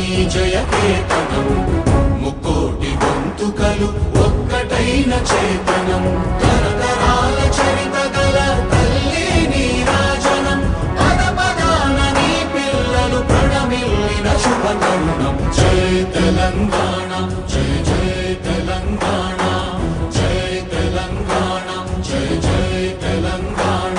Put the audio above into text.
మీ జయకేతనం, ముక్కోటి గొంతుకలు ఒక్కటైన చేతనం, తరతరాల చరిత గల తల్లి నీరాజనం, పద పదాన నీ పిల్లలు ప్రణమిల్లిన శుభతరుణం. జయ తెలంగాణ, జయ జయ తెలంగాణ, జయ తెలంగాణ, జయ జయ తెలంగాణ.